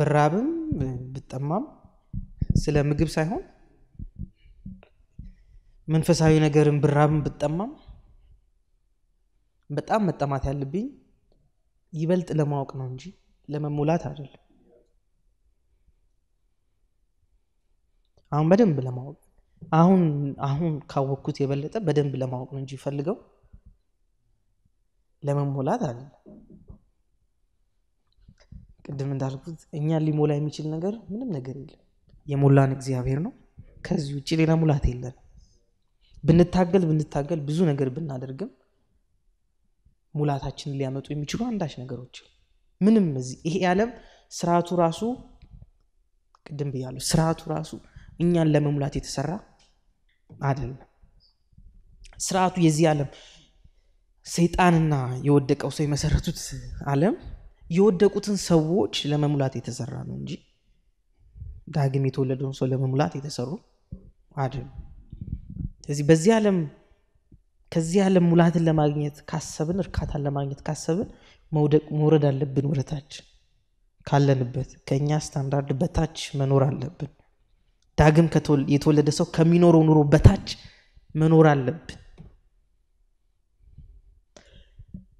برابم بالتمام سلام مجيب سايهم من فسايونا قرن برابم بالتمام بتأمل التمات هالبين يبلت لما وقنانجي لما مولات هذا عم بدم بلا ما أهون كاوكوت يبلت بدم بلا ما وقنانجي فلقوا لما مولات هذا قدم من داركوت إني اللي مولاي ميشيل نجار منم نجاريل يمولانك زيافيرنا كازيو تشيلنا مولات هيلنا بنتاجل بزون نجار بنادرجم ሙላታችን ሊያመጡ የሚችሉ አንዳች ነገሮች ምንም እዚህ ይሄ ዓለም ስራቱ ራሱ ቅድም ብያለሁ ስራቱ ራሱ እኛን ለመሙላት የተሰራ አይደለም ስራቱ የዚህ ዓለም ሰይጣንና የወደቀው ሰው የመሰረቱት ዓለም የወደቁትን ሰዎች ለመሙላት የተሰራ ነው እንጂ ዳግም የተወለደውን ሰው ለመሙላት የተሰሩ አይደለም ስለዚህ በዚህ ዓለም ከዚህ ዓለም ሙላትን ለማግኘት ካሰብን እርካታን ለማግኘት ካሰብን መውደቅ መውረድ አለብን ወረታች ካለንበት ከኛ ስታንዳርድ በታች መኖር አለብን ዳግም የተወለደ ሰው ከሚኖረው ኑሮ በታች መኖር አለብን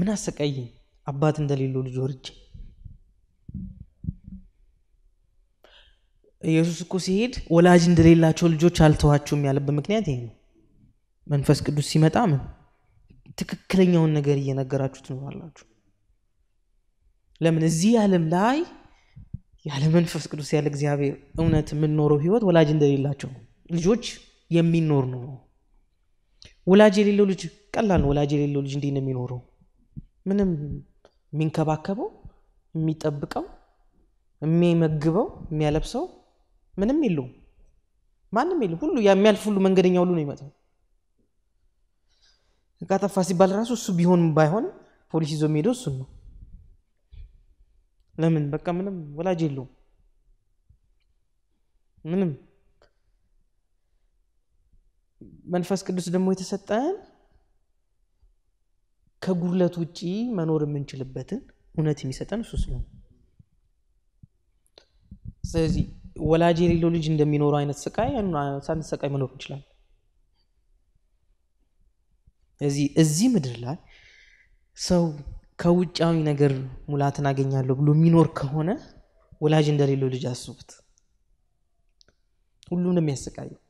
ምን አሰቃይ አባት እንደሌለው ልጅ ወርጅ ኢየሱስ እኮ ሲሄድ ወላጅ እንደሌላቸው ልጆች አልተዋቸውም ያለበት ምክንያት ይሄ ነው መንፈስ ቅዱስ ሲመጣ ምን ትክክለኛውን ነገር እየነገራችሁት ነው አላችሁ ለምን እዚህ ዓለም ላይ ያለ መንፈስ ቅዱስ ያለ እግዚአብሔር እውነት ምን ኖረው ህይወት ወላጅ እንደሌላቸው ልጆች የሚኖር ነው ወላጅ የሌለው ልጅ ቀላል ነው ወላጅ የሌለው ልጅ እንዴት ነው የሚኖረው ምንም ሚንከባከበው የሚጠብቀው የሚመግበው የሚያለብሰው ምንም የለው ማንም የለው ሁሉ የሚያልፍ ሁሉ መንገደኛ ሁሉ ነው ይመጣው كاتفاسي بالراسو سبيهون بايهون فوليسي زوميدو سنو لمن بكا منم ولا جيلو منم منفاس كدوس دمو يتسطان كغورلت وجي منور منچلبتن اونت ميسطن سوسلو سلازي ولا جيلو لج اندمينورو عينت سقاي ان سان سقاي منور منچلال እዚህ ምድር ላይ ሰው ከውጫዊ ነገር ሙላትን አገኛለሁ ብሎ ሚኖር ከሆነ ወላጅ እንደሌለው ልጅ አስቡት ሁሉ ነው የሚያስቀየው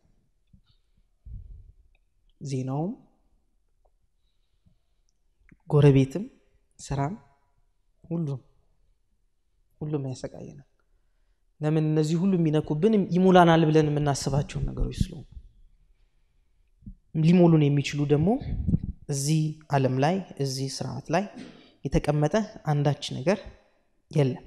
ዜናው ጎረቤትም ሰራም ሁሉ የሚያስቀየና ለምን እነዚህ ሁሉ የሚነኩብን ይሙላናል ብለን እናስባቸው ነገሮች ስለሆነ ሊሞሉን የሚችሉ ደሞ እዚህ ዓለም ላይ እዚህ ስርዓት ላይ የተቀመጠ አንዳች ነገር የለም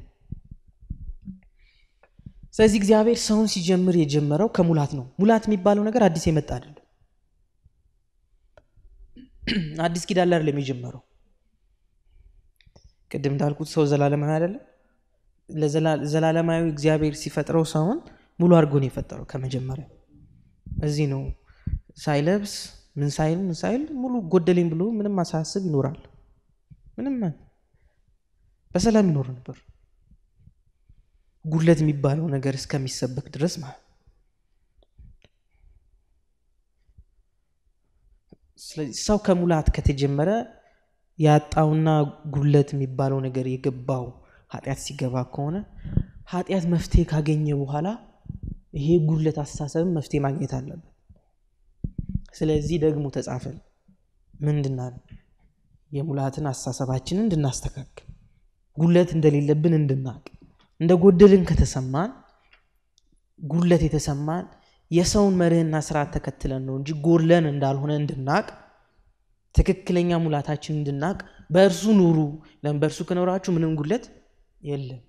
ስለዚህ እግዚአብሔር ሰውን ሲጀምር የጀመረው ከሙላት ነው ሙላት የሚባለው ነገር አዲስ የመጣ አይደለም አዲስ ኪዳን አይደለም የጀመረው ቀደም እንዳልኩት ሰው ዘላለም አይደለም ለዘላለማዊ እግዚአብሔር ሲፈጥረው ሰውን ሙሉ አርጎ ነው የፈጠረው ከመጀመሪያ እዚህ ነው ሳይለብስ ምን ሳይል ሙሉ ጎደለኝ ብሎ ምንም ማሳሰብ ይኖራል ምንም በሰላም ይኖር ነበር ጉድለት የሚባለው ነገር እስከሚሰበክ ድረስ ማለት ስለዚህ ሰው ከሙላት ከተጀመረ ያጣውና ጉድለት የሚባለው ነገር የገባው ኃጢያት ሲገባ ከሆነ ኃጢያት መፍቴ ካገኘ በኋላ ይሄ ጉድለት አስተሳሰብ መፍቴ ማግኘት አለበት ስለዚህ ደግሞ ተጻፈል ምንድነው የሙላትን አሳሳባችንን እንድናስተካክል ጉለት እንደሌለብን እንድናቅ እንደጎደልን ከተሰማን ጉለት የተሰማን የሰውን መርህና ስርዓት ተከትለን ነው እንጂ ጎርለን እንዳልሆነ እንድናቅ ትክክለኛ ሙላታችንን እንድናቅ በእርሱ ኑሩ ለምን በእርሱ ከኖራችሁ ምንም ጉለት የለም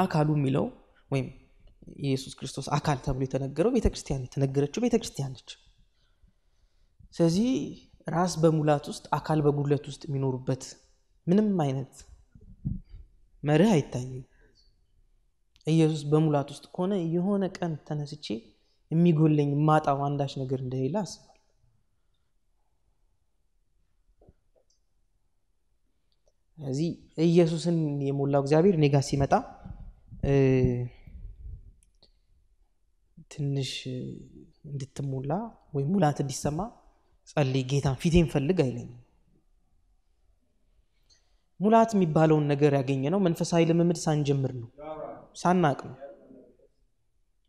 አካሉ ሚለው ወይም ኢየሱስ ክርስቶስ አካል ተብሎ የተነገረው ቤተክርስቲያን የተነገረችው ቤተክርስቲያን ነች ስለዚህ ራስ በሙላት ውስጥ አካል በጉለት ውስጥ የሚኖርበት ምንም አይነት መርህ አይታየኝ ኢየሱስ በሙላት ውስጥ ሆነ የሆነ ቀን ተነስቼ የሚጎለኝ ማጣው አንዳች ነገር እንደሌላ አስባለሁ ስለዚህ ኢየሱስን የሞላው እግዚአብሔር ኔጋ ሲመጣ ትንሽ እንድትሞላ ወይ ሙላት እንዲሰማ ጸልይ ጌታን ፊቴን ፈልግ አይለኝ ሙላት የሚባለው ነገር ያገኘ ነው መንፈሳዊ ለምምድ ሳንጀምር ነው ሳናቅ ነው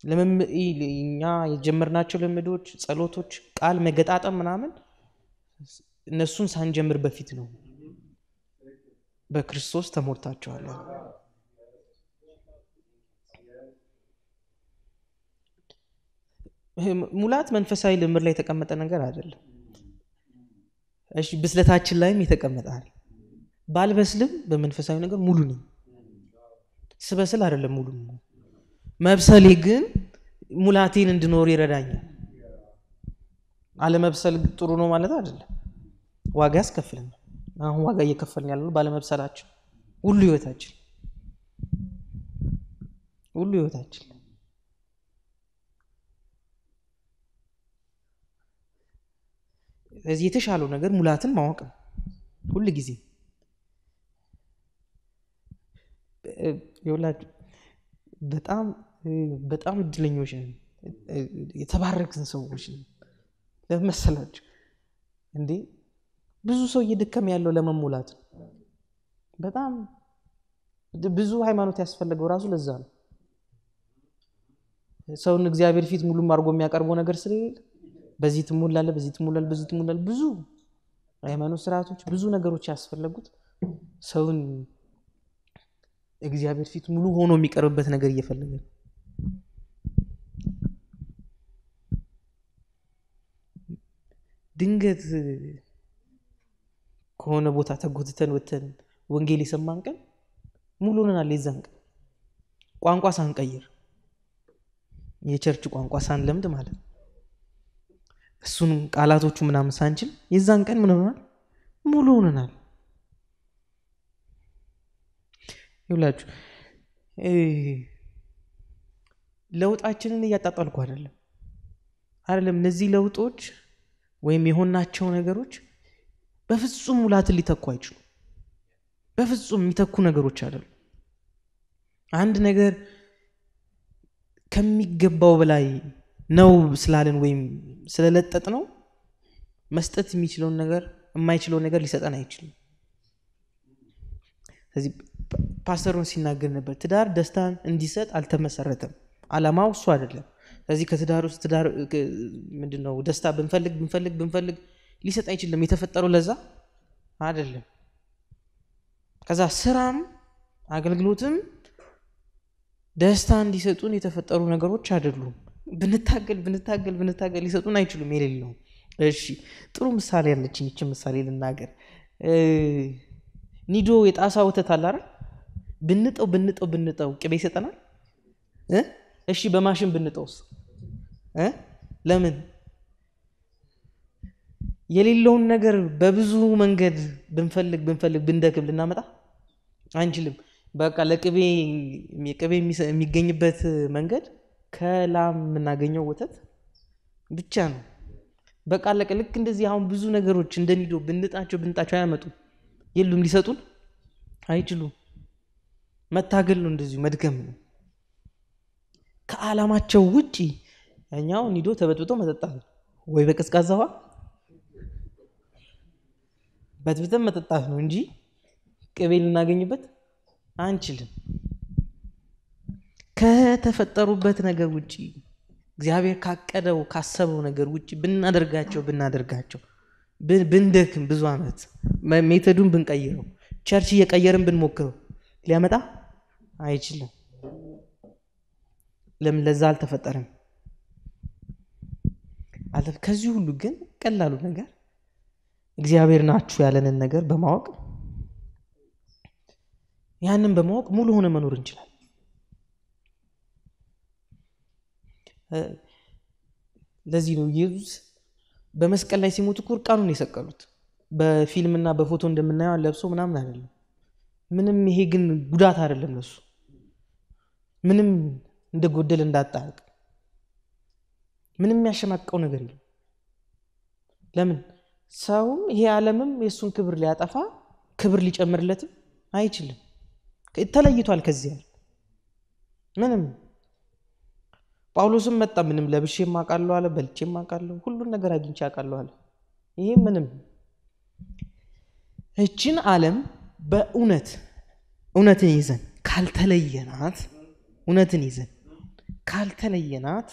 ለምምኛ የጀመርናቸው ለምዶች ጸሎቶች ቃል መገጣጣም ምናምን እነሱን ሳንጀምር በፊት ነው በክርስቶስ ተሞልታችኋል ሙላት መንፈሳዊ ለምር ላይ ተቀመጠ ነገር አይደለም እሺ ብስለታችን ላይም ይተቀመጣል ባልበስልም በመንፈሳዊ ነገር ሙሉ ነው ስበስል አይደለም ሙሉ ነው መብሰሌ ግን ሙላቴን እንድኖር ይረዳኛል አለ መብሰል ጥሩ ነው ማለት አይደለም ዋጋ ያስከፍላል አሁን ዋጋ እየከፈልን ያለው ባለ መብሰላችን ሁሉ ህይወታችን እዚህ የተሻለው ነገር ሙላትን ማወቅ ሁሉ ጊዜ ይወላጅ በጣም በጣም ድልኞች የተባረክን ሰዎች ለመሰላችሁ እንዴ ብዙ ሰው ይድከም ያለው ለመሙላት በጣም ብዙ ሃይማኖት ያስፈልገው ራሱ ለዛ ነው ሰውን እግዚአብሔር ፊት ሙሉ ማርጎ የሚያቀርበው ነገር ስለሌለ በዚህ ትሞላል ብዙ ሃይማኖት ስርዓቶች ብዙ ነገሮች ያስፈልጉት ሰውን እግዚአብሔር ፊት ሙሉ ሆኖ የሚቀርብበት ነገር እየፈለገ ድንገት ከሆነ ቦታ ተጎድተን ወተን ወንጌል ይሰማን ቀን ሙሉና ለዛን ቀን ቋንቋ ሳንቀይር የቸርች ቋንቋ ሳንለምድ ማለት እሱን ቃላቶቹ ምናምን ሳንችል የዛን ቀን ምን ሆነናል ሙሉና ይውላችሁ ለውጣችንን ያጣጣልኩ አይደለም እነዚህ ለውጦች ወይም የሆናቸው ነገሮች በፍጹም ሙላትን ሊተኩ አይችሉ በፍጹም የሚተኩ ነገሮች አይደሉም አንድ ነገር ከሚገባው በላይ ነው ስላልን ወይም ስለለጠጥ ነው መስጠት የሚችለው ነገር የማይችለው ነገር ሊሰጠን አይችልም ስለዚህ ፓስተሩን ሲናገር ነበር ትዳር ደስታን እንዲሰጥ አልተመሰረተም አላማው እሱ አይደለም ስለዚህ ከትዳር ውስጥ ትዳር ምንድነው ደስታ ብንፈልግ ሊሰጥ አይችልም የተፈጠረው ለዛ አይደለም ከዛ ስራም አገልግሎትም ደስታን ሊሰጡን የተፈጠሩ ነገሮች አይደሉም ብንታገል ሊሰጡን አይችሉም የሌለው እሺ ጥሩ ምሳሌ ያለችኝ እቺ ምሳሌ ልናገር ኒዶ የጣሳ ወተት አለ አይደል ብንጠው ቅቤ ይሰጠናል እሺ በማሽን ብንጠውስ ለምን የሌለው ነገር በብዙ መንገድ ብንደክም ልናመጣ አንችልም በቃ ለቅቤ የሚገኝበት መንገድ ከላም እናገኘው ወተት ብቻ ነው በቃ ለቅልክ እንደዚህ አሁን ብዙ ነገሮች እንደኒዶ ብንጣቸው ያመጡ የሉም ሊሰጡን አይችሉም መታገል ነው እንደዚህ መድገም ነው ከዓላማቸው ውጪ ያኛው ኒዶ ተበጥብጦ መጠጣት ወይ በቀስቃዛ ውሃ በጥብጥ መጠጣት ነው እንጂ ቅቤ ልናገኝበት አንችልም ከተፈጠሩበት ነገር ውጪ እግዚአብሔር ካቀደው ካሰበው ነገር ውጪ ብናደርጋቸው ብንደክም ብዙ አመት ሜተዱን ብንቀይረው ቸርች እየቀየረን ብንሞክረው ሊያመጣ አይችልም ለምለዛ አልተፈጠረም አለፍ ከዚህ ሁሉ ግን ቀላሉ ነገር እግዚአብሔር ናችሁ ያለንን ነገር በማወቅ ያንንም በማወቅ ሙሉ ሆነ መኖር እንችላለን لذي لو يجوز بمسك الله يسمو تكور كانوا يسكروت بفيلمنا بفوتون دمنا لبسوا منا منهم منهم هيجن جودات هارلهم لسه منهم ده جودة لندات تاعك منهم يعشم أكون غريب لمن ساهم هي عالمهم يسون كبر ليات أفا كبر ليش أمر لته هاي كله كتلاقيتو على كزير منهم باولوسم متى منهم لابشيم ما كارلو على بلشيم ما كارلو كلون نجارة جنشا كارلو على إيه منهم هالشين عالم بأونت أونت نيزن كالتلاقينات أونت نيزن كالتلاقينات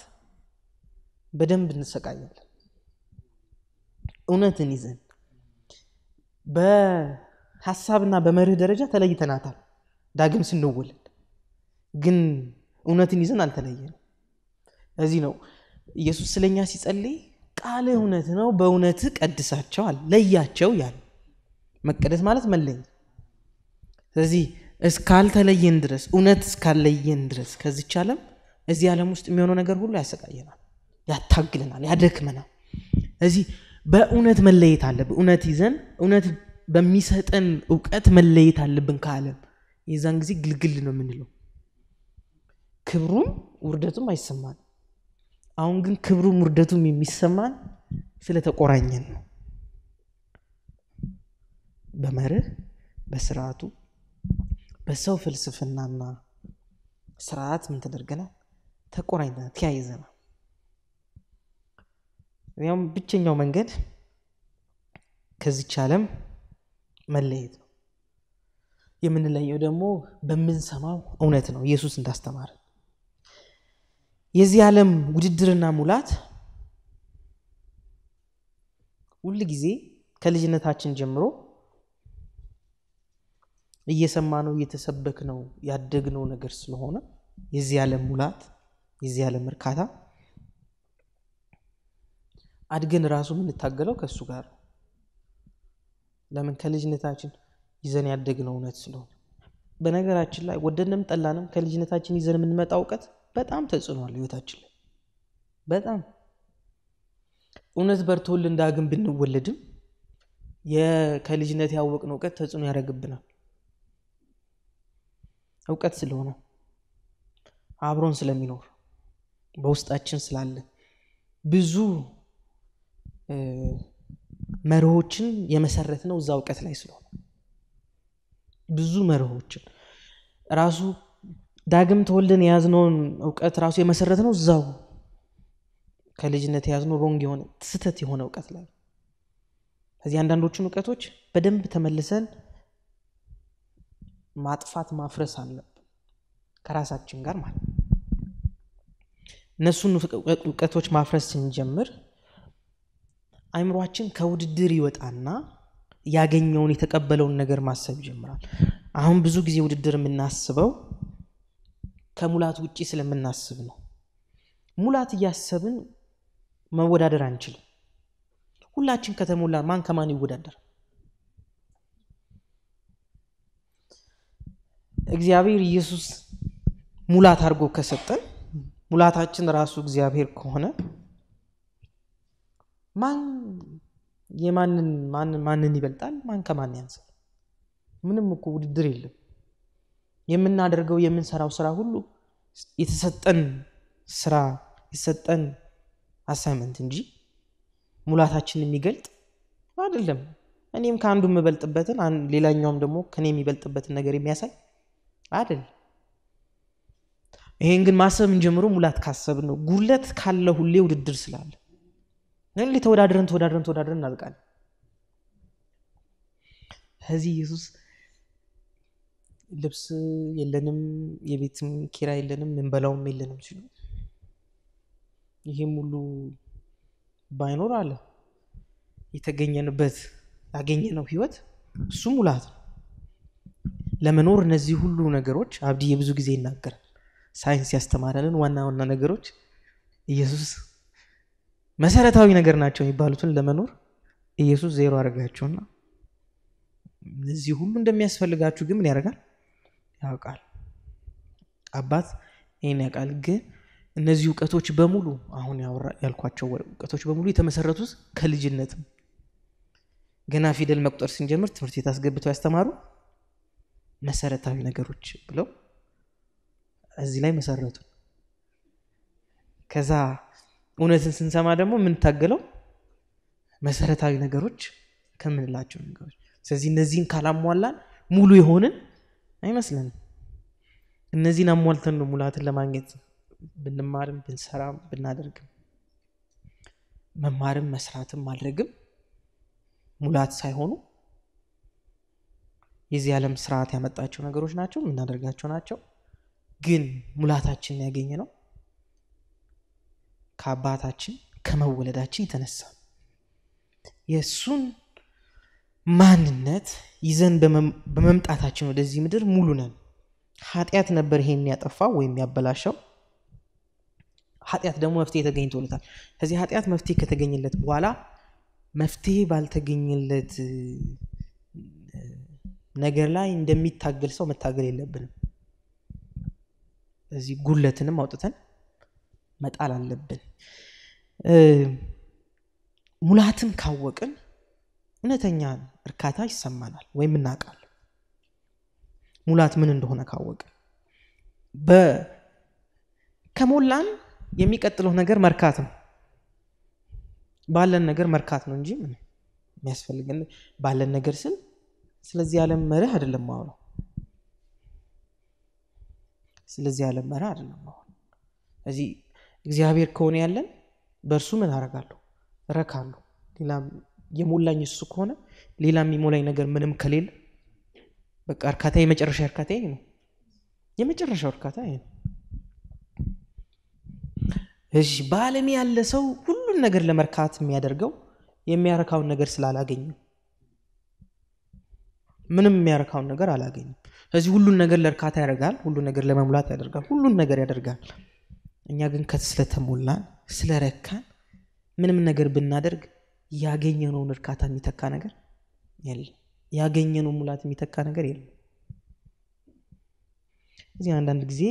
بدم بنسكايل أونت نيزن بحسابنا بمرة درجة تلاقينات داعم سنول جن أونت نيزن التلاقين أزينو يسوع سليني أسيس عليه قاله هنا تناو بوناتك أدسات شوال ليه شو يعني ما كرس مالت ملين أزي إسكال ثلا يندرس ونات إسكال لا يندرس كذي شالم أزي على مست ميونو نجار هو لا سكاينا يا ثقلنا يا ركمنا أزي بونات مليت على بونات إذن ونات بميسة أن وقت مليت على بنكالم إذن زي قلقلنا منلو كبرون وردتهم ما يسمعن أونجن كبروا مردتو ميسمان سلته قرانين بمره بسرعته بسوا فلسفنا لنا سرعات من تدرجنا تقراننا تيايزنا اليوم بتشين يوم انجد كذي تعلم مليت يمن الله يدمو بمن سماو أونتنا يسوع نتستمر يزي عالم وجدرنا مولات واللي جزي كالجنة هاتشن جمرو يسمانو يتسبكنو يادقنو نقرسنو هنا يزي عالم مولات يزي عالم مركاتا عدقن راسو من التاقلو كالسوغار لمن كالجنة هاتشن يزن يادقنو نتسلو بناقر هاتشن لا ودنا متقلانم كالجنة هاتشن يزن من متاوقت በጣም ተጽኗል ህይወታችን ላይ በጣም እውነት በርቶል እንዳግም ብንወለድም የከልጅነት ያወቅነው ዕውቀት ተጽኖ ያረግብናል ዕውቀት ስለሆነ አብሮን ስለሚኖር በውስጣችን ስላለ ብዙ መርሆችን የመሰረት ነው እዛ ዕውቀት ላይ ስለሆነ ብዙ መርሆችን ራሱ ዳግም ተወልደን ያዝነውን ዕውቀት ራሱ የመሰረት ነው ዛው ከልጅነት ያዝነው ሮንግ የሆነ ስተት የሆነ ዕውቀት ላይ ከዚህ አንዳንዶቹን ዕውቀቶች በደንብ ተመልሰን ማጥፋት ማፍረስ አለብን ከራሳችን ጋር ማለት ነሱን ዕውቀቶች ማፍረስ እንጀምር አይምሮአችን ከውድድር ይወጣና ያገኘውን የተቀበለውን ነገር ማሰብ ይጀምራል አሁን ብዙ ጊዜ ውድድር ምናስበው ከሙላት ውጪ ስለምናስብ ነው ሙላት ያሰብን መወዳደር አንችል ሁላችን ከተሞላ ማን ከማን ይወዳደር እግዚአብሔር ኢየሱስ ሙላት አርጎ ከሰጠን ሙላታችን ራሱ እግዚአብሔር ከሆነ ማን ይበልጣል ማን ከማን ያንሳል ምንም እኮ ውድድር የለም የምናደርገው የምንሰራው ስራ ሁሉ የተሰጠን ስራ የተሰጠን አሳይመንት እንጂ ሙላታችንን የሚገልጥ አይደለም እኔም ካንዱ መበልጥበትን ሌላኛውም ደግሞ ከኔ የሚበልጥበትን ነገር የሚያሳይ አይደል ይሄን ግን ማሰብን ጀምሮ ሙላት ካሰብ ነው ጉለት ካለ ሁሌ ውድድር ስላለ ነን ተወዳድረን አልቃን እዚህ ኢየሱስ ልብስ የለንም የቤትም ኪራይ የለንም እንበላውም የለንም ሲሉ ይሄ ሙሉ ባይኖር አለ የተገኘንበት ያገኘነው ህይወት እሱ ሙላት ለመኖር እነዚህ ሁሉ ነገሮች አብዲ የብዙ ጊዜ ይናገራል ሳይንስ ያስተማረልን ዋናውና ነገሮች ኢየሱስ መሰረታዊ ነገር ናቸው ይባሉትን ለመኖር ኢየሱስ ዜሮ አረጋቸውና እነዚህ ሁሉ እንደሚያስፈልጋችሁ ግን ምን ያረጋል ያውቃል አባት እኔ ያውቃል ግን النزيو كتوش بمولو أهون يا ورا يالكواتش ور كتوش بمولو يتمسرتوس كل جنة جنا في دل مقدار سنجمر تمرتي تسقب بتوع استمارو مسرت هاي نجروش بلو الزلاي مسرتون كذا ونسن سنسام عدمو من تقلو مسرت هاي نجروش كم من اللاجون نجروش سازين نزين كلام ولا مولو يهونن أي مثلاً النزين أموالتن ومولات اللي ما نجت بنمارم بنسرام بنادركم ممارم مسرات مالرقم مولات سايهونو يزي على مسرات يمتعشون نجروش ناتشون بنادركشون ناتشون جن مولاتاتشين يجينينو كاباتاتشين كم ولداتشين تنسى يسون ማንነት ይዘን በመምጣታችን ወደዚህ ምድር ሙሉ ነን ኃጢያት ነበር ይሄን ያጠፋው ወይም ያበላሸው ኃጢያት ደግሞ መፍትሄ ተገኝቶለታል ስለዚህ ኃጢያት መፍትሄ ከተገኘለት በኋላ መፍትሄ ባልተገኘለት ነገር ላይ እንደሚታገል ሰው መታገል የለብንም ስለዚህ ጉለትንም አውጥተን መጣል አለብን ሙላትን ካወቅን እነተኛ እርካታ ይሰማናል ወይም እናቃል ሙላት ምን እንደሆነ ካወቀ በከሞላን የሚቀጥለው ነገር መርካት ነው ባለን ነገር መርካት ነው እንጂ ምን የሚያስፈልገን ባለን ነገር ስለዚህ ዓለም መርህ አይደለም ማለት ስለዚህ ዓለም መርህ አይደለም ማለት ስለዚህ እግዚአብሔር ከሆነ ያለን በርሱ ምን አረጋለሁ ረካለሁ ሌላም የሞላኝ እሱ ከሆነ ሌላም የሚሞላኝ ነገር ምንም ከሌለ በቃ አርካታ የመጨረሻ አርካታ ይሄ ነው የመጨረሻ አርካታ ይሄ ነው እሺ ባለም ያለ ሰው ሁሉን ነገር ለመርካት የሚያደርገው የሚያረካው ነገር ስላላገኘ ምንም የሚያረካው ነገር አላገኘ ስለዚህ ሁሉን ነገር ለርካታ ያደርጋል ሁሉን ነገር ለመሙላት ያደርጋል ሁሉን ነገር ያደርጋል እኛ ግን ከተስለተሞላን ስለረካን ምንም ነገር ብናደርግ ያገኘነው ንርካታ የሚተካ ነገር የለም ያገኘነው ሙላት የሚተካ ነገር የለም እዚህ አንዳንድ ጊዜ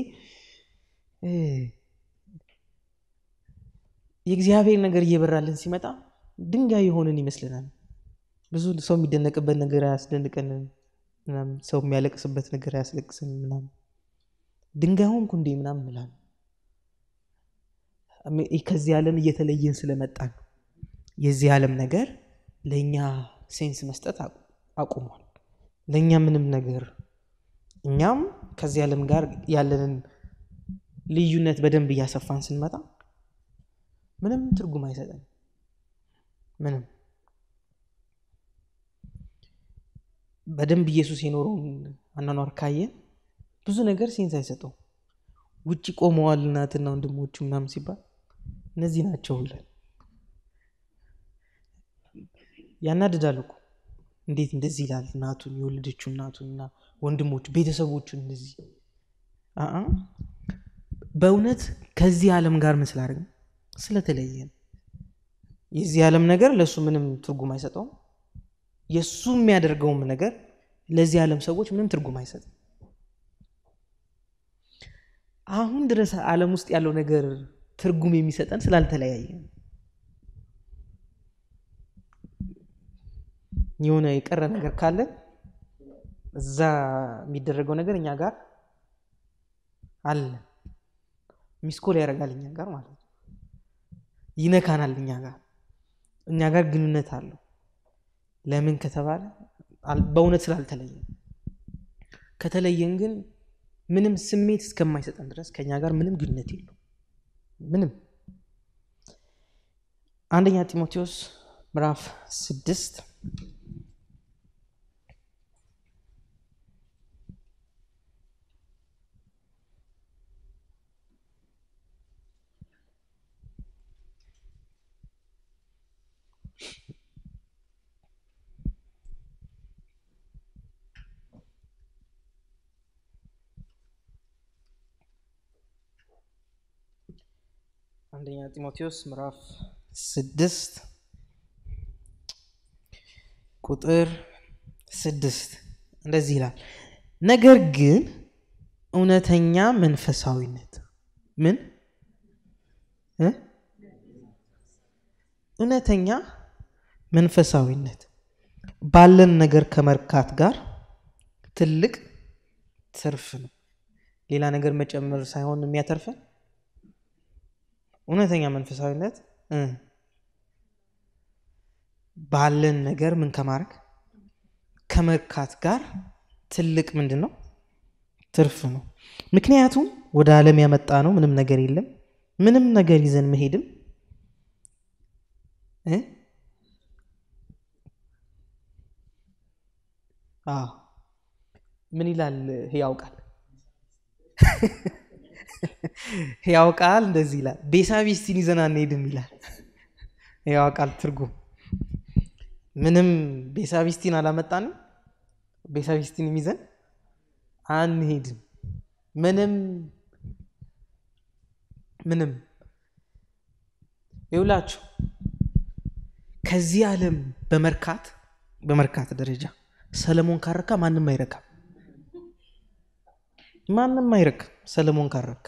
የእግዚአብሔር ነገር እየበራልን ሲመጣ ድንጋይ ይሆንን ይመስልናል ብዙ ሰው የሚደነቅበት ነገር ያስደንቀን እናም ሰው የሚያለቅስበት ነገር ያስለቅሰን እናም ድንጋይ ሆንኩ እንዴ እናም እንላለን ከዚህ ዓለም እየተለየን ስለመጣን የዚህ ዓለም ነገር ለኛ ሴንስ መስጠት አቁሟል ለኛ ምንም ነገር እኛም ከዚህ ዓለም ጋር ያለንን ልዩነት በደንብ ያሰፋን ስንመጣ ምንም ትርጉም አይሰጠን ምንም በደንብ ኢየሱስ የኖረው አናኗር ካየን ብዙ ነገር ሴንስ አይሰጠው ውጪ ቆመዋል እናትና ወንድሞቹ ምናምን ሲባል እነዚህ ናቸው ሁሉ ያናደዳልኩ እንዴት እንደዚህ ይላል እናቱን ይወልድችው እናቱና ወንድሞቹ ቤተሰቦቹ እንደዚህ በእውነት ከዚህ ዓለም ጋር መስላረግ ስለተለየን የዚህ ዓለም ነገር ለሱ ምንም ትርጉም አይሰጠው የሱ የሚያደርገው ነገር ለዚህ ዓለም ሰዎች ምንም ትርጉም አይሰጠው አሁን ድረስ ዓለም ውስጥ ያለው ነገር ትርጉም የሚሰጠን ስላልተለያየን የሆነ የቀረ ነገር ካለ እዛ የሚደረገው ነገር እኛ ጋር አለ ሚስኮል ያረጋል እኛ ጋር ማለት ይነካናል እኛ ጋር ግንነት አለ ለምን ከተባለ በእውነት ስላልተለየ ከተለየን ግን ምንም ስሜት እስከማይሰጠን ድረስ ከኛ ጋር ምንም ግንነት የለው ምንም አንደኛ ጢሞቴዎስ ምዕራፍ 6 عندنا تيموثيوس مراف 6 ቁጥር 6 እንደዚህ ይላል ነገር ግን እውነተኛ መንፈሳዊነት ምን እ እነተኛ መንፈሳዊነት ባለን ነገር ከመርካት ጋር ትልቅ ትርፍ ነው ሌላ ነገር መጨመር ሳይሆን የሚያተርፈ እነተኛ መንፈሳዊነት ባለን ነገር ምን ከማርክ ከመርካት ጋር ትልቅ ምንድነው ትርፍ ነው ምክንያቱም ወደ ዓለም ያመጣ ነው ምንም ነገር የለም ምንም ነገር ይዘን መሄድም ምን ይላል ሕያው ቃል ሕያው ቃል እንደዚህ ይላል ቤሳቢስቲን ይዘን አንሄድም ይላል ሕያው ቃል ትርጉም ምንም ቤሳቢስቲን አላመጣንም ቤሳቢስቲን ይዘን አንሄድም ምንም ይውላችሁ ከዚህ ዓለም በመርካት ደረጃ ሰለሞን ካረካ ማንንም አይረካ ሰለሞን ካረካ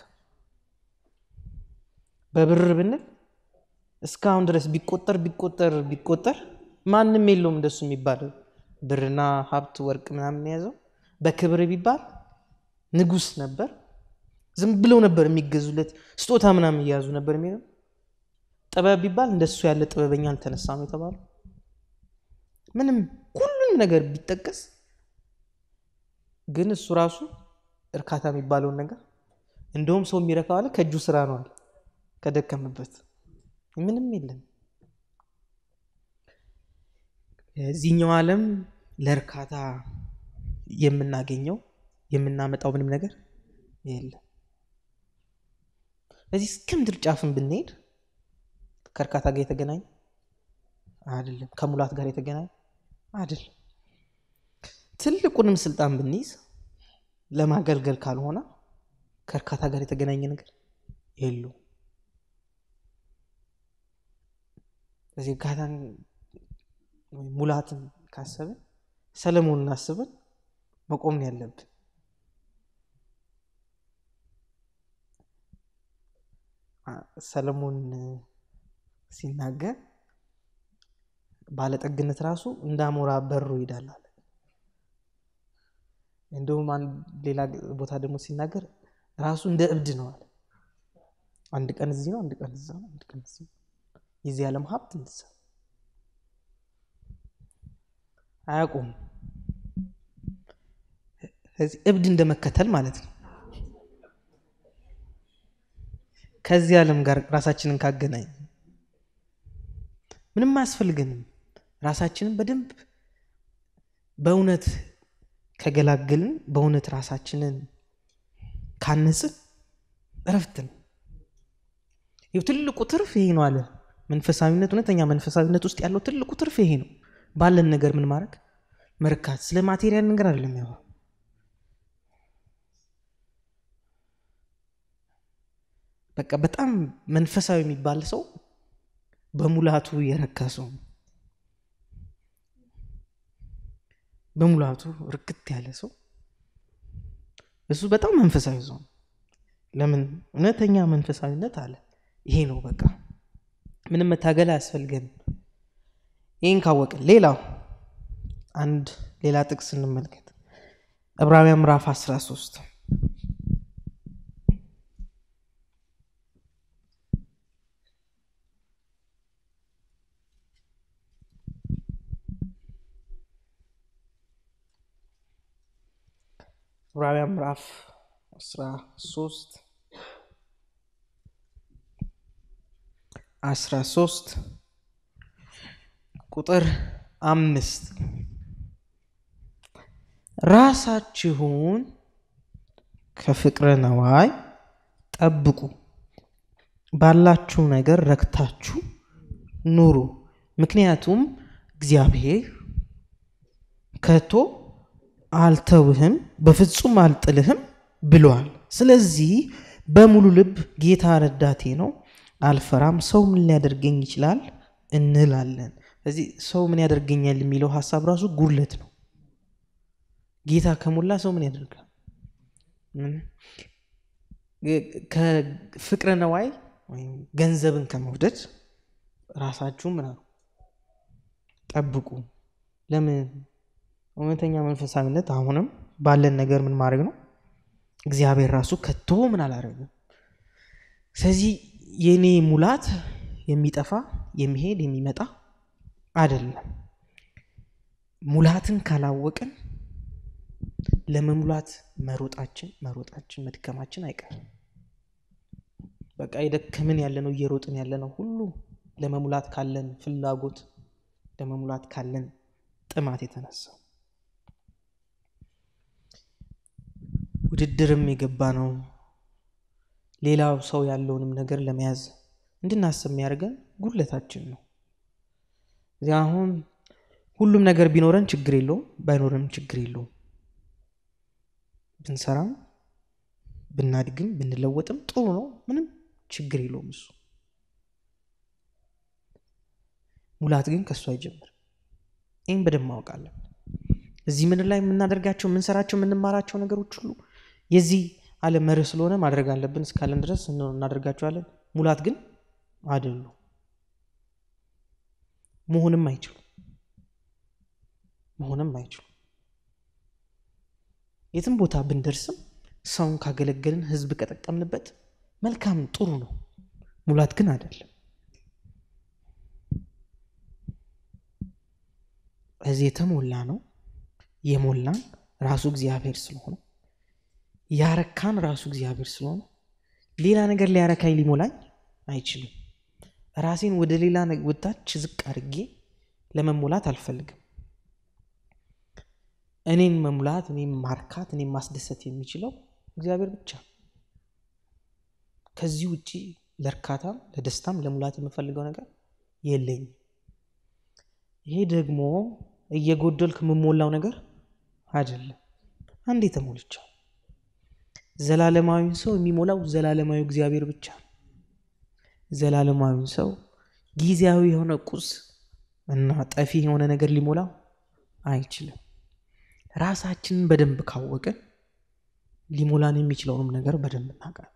በብር ብንል እስካሁን ድረስ ቢቆጠር ማንንም የለም እንደሱ የሚባል ብርና ሀብት ወርቅ ምናምን ያዘው በክብር ቢባል ንጉስ ነበር ዝም ብለው ነበር የሚገዙለት ስጦታ ምናምን ያያዙ ነበር የሚለው ጥበብ ቢባል እንደሱ ያለ ጥበበኛ አልተነሳም ይተባሉ ምንም ሁሉንም ነገር ቢጠቀስ ግን እሱ ራሱ እርካታ የሚባለው ነገር እንደውም ሰው የሚረካው አለ ከጁ ስራ ነው አለ ከደከመበት ምንም የለም እዚህኛው ዓለም ለርካታ የምናገኘው የምናመጣው ምንም ነገር የለም እዚህ እስከምድር ጫፍን ብንሄድ ከርካታ ጋር የተገናኘ አይደለም ከሙላት ጋር የተገናኘ አይደለም ትልቁንም ስልጣን ብንይዝ ለማገልገል ካልሆነ ከርካታ ጋር የተገናኘ ነገር የለም እዚህ ጋታን ሙላትን ካሰብን ሰለሞንን አስበን መቆም ነው ያለብን ሰለሞን ሲናገር ባለጠግነት ራሱ እንዳሞራ በሩ ይዳል አለ እንደውም ሌላ ቦታ ደግሞ ሲናገር ራሱ እንደ እብድ ነው አለ አንድ ቀን እዚህ ነው አንድ ቀን እዛው አንድ ቀን እዚህ የዚህ ዓለም ሀብት እንደ አያቆም እዚህ እብድ እንደመከተል ማለት ነው ከዚህ ዓለም ጋር ራሳችንን ካገናኝ ምንም አስፈልገንም ራሳችንን በደንብ በእውነት ከገላገልን በእውነት ራሳችንን ካነጽን ረፍትን የትልቁ ትርፍ ይሄ ነው አለ መንፈሳዊነት እውነተኛ መንፈሳዊነት ውስጥ ያለው ትልቁ ትርፍ ይሄ ነው ባለን ነገር ምን ማረክ መርካት ስለ ማቴሪያል ነገር አይደለም ያው በቃ በጣም መንፈሳዊ የሚባል ሰው በሙላቱ የረካሰው በሙላቱ ርክት ያለ ሰው እሱ በጣም መንፈሳዊ ሰው ለምን እነተኛ መንፈሳዊነት አለ ይሄ ነው በቃ ምንም መታገል ያስፈልገን ይሄን ካወቀን ሌላው አንድ ሌላ ጥቅስ እንመልከት ዕብራውያን ምዕራፍ 13 ዕብራውያን ምዕራፍ 13 ቁጥር 5 ራሳችሁን ከፍቅረ ነዋይ ጠብቁ ባላችሁ ነገር ረክታችሁ ኑሩ ምክንያቱም እግዚአብሔር ከቶ አልተውህም በፍጹም አልጥልህም ብሏል ስለዚህ በሙሉ ልብ ጌታ ረዳቴ ነው አልፈራም ሰው ምን ሊያደርገኝ ይችላል እንላለን እዚህ ሰው ምን ያደርገኛል የሚለው ሐሳብ ራሱ ጉድለት ነው ጌታ ከሞላ ሰው ምን ያደርጋል ከፍቅረ ነዋይ ገንዘብን ከመውደድ ራሳችሁ ምን አሉ ጠብቁ ለምን እውነተኛ መንፈሳዊነት አሁንም ባለን ነገር ምን ማድረግ ነው እግዚአብሔር ራሱ ከቶ ምን አላረገም ስለዚህ የኔ ሙላት የሚጠፋ የሚሄድ የሚመጣ አይደለም ሙላትን ካላወቀን ለመሙላት መሮጣችን መድከማችን አይቀርም በቃ ይደከመን ያለነው የሮጥን ያለነው ሁሉ ለመሙላት ካለን ፍላጎት ለመሙላት ካለን ጥማት የተነሳ ውድድርም ይገባ ነው ሌላው ሰው ያለውንም ነገር ለመያዝ እንድናስብ የሚያርገን ጉልለታችን ነው ያሁን ሁሉም ነገር ቢኖርን ችግር የለውም ባይኖርም ችግር የለውም ብንሰራም ብናድግም ብንለወጥም ጥሩ ነው ምንም ችግር የለውም እሱ ሙላት ግን ከሱ አይጀምር እን በደማውቃለን እዚህ ምን ላይ ምን እናደርጋቸው ምን ሰራቸው ምን ማራቸው ነገሮች ሁሉ የዚህ ዓለም መርህ ስለሆነ ማድረግ አለብን እስካለን ድረስ እናደርጋቸዋለን ሙላት ግን አይደሉ መሆንም አይችሉ የትም ቦታ ብንደርስም ሰውን ካገለገልን ህዝብ ከተጠቀምንበት መልካም ጥሩ ነው ሙላት ግን አይደለም እዚህ ተሞላ ነው የሞላን ራሱ እግዚአብሔር ስለሆነ ያረካን ራሱ እግዚአብሔር ስለሆነ ሌላ ነገር ሊያረካይ ሊሞላኝ አይችልም ራሴን ወደ ሌላ ወጣች ዝቅ አድርጌ ለመሞላት አልፈልግም እኔን መሙላት እኔን ማርካት እኔን ማስደሰት የሚችለው እግዚአብሔር ብቻ ከዚህ ውጪ ለርካታም ለደስታም ለሙላት የምፈልገው ነገር የለኝ ይሄ ደግሞ እየጎደልክ መሞላው ነገር አይደለም አንዴ ተሞልቻው ዘላለማዊ ሰው የሚሞላው ዘላለማዊ እግዚአብሔር ብቻ ዘላለማዊ ሰው ጊዜያዊ የሆነ ቁስ እና ጠፊ የሆነ ነገር ሊሞላው አይችልም ራሳችንን በደንብ ካወቀን ሊሞላን የሚችለውም ነገር በደንብ እናቃለን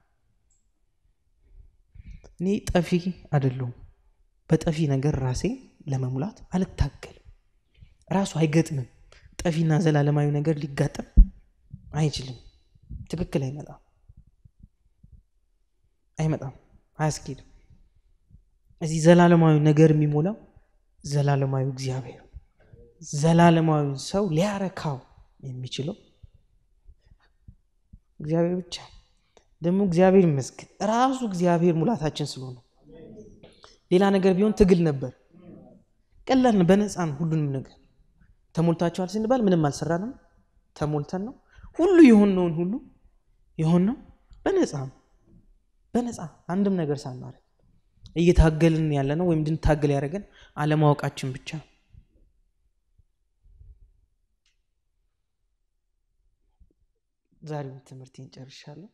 እኔ ጠፊ አይደለም በጠፊ ነገር ራሴ ለመሙላት አልታገልም ራሱ አይገጥምም ጠፊና ዘላለማዊ ነገር ሊጋጠም አይችልም ትክክል አይመጣም አስኪድ እዚህ ዘላለማዊ ነገር የሚሞላው ዘላለማዊ እግዚአብሔር ዘላለማዊ ሰው ሊያረካው የሚችለው እግዚአብሔር ብቻ ደግሞ እግዚአብሔር ይመስገን ራሱ እግዚአብሔር ሙላታችን ስለሆነ ሌላ ነገር ቢሆን ትግል ነበር ቀላል ነው በነፃን ሁሉንም ነገር ተሞልታችኋል ሲንባል ምንም አልሰራንም ተሞልተን ነው ሁሉ የሆነው በነፃ አንድም ነገር ሳናረግ እየታገልን ያለነው ወይም እንድንታገል ያረጋን አለማወቃችን ብቻ ዛሬው ትምህርቴን ጨርሻለሁ